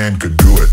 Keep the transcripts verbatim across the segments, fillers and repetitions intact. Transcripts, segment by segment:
man could do it.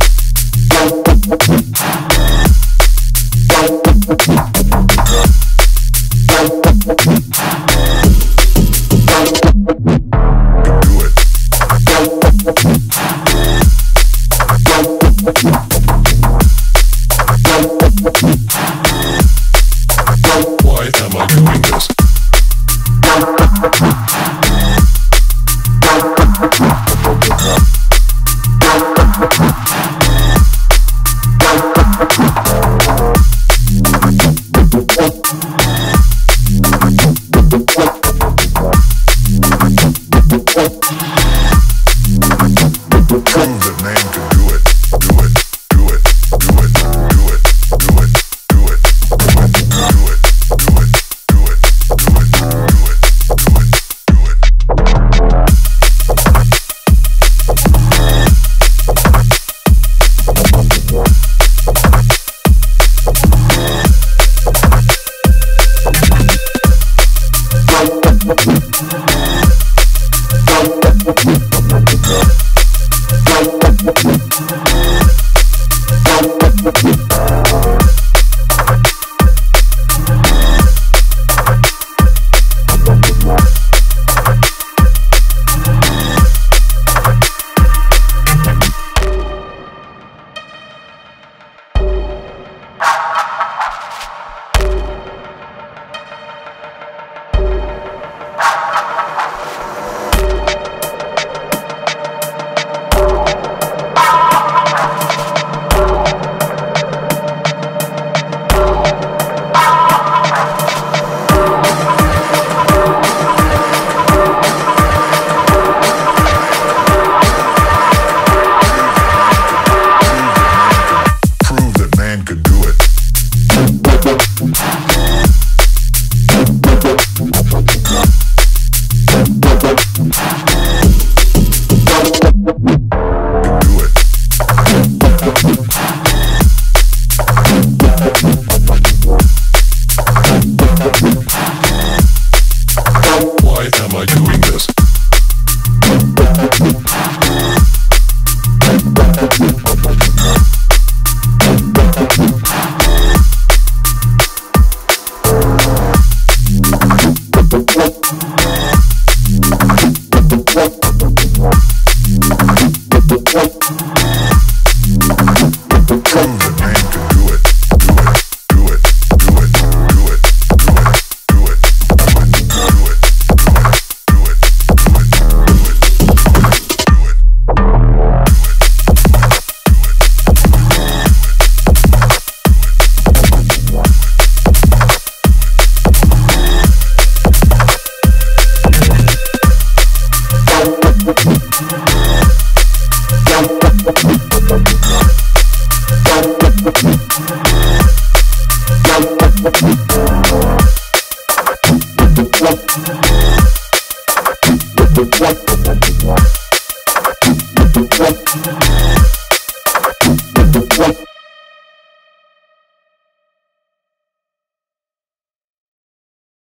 What?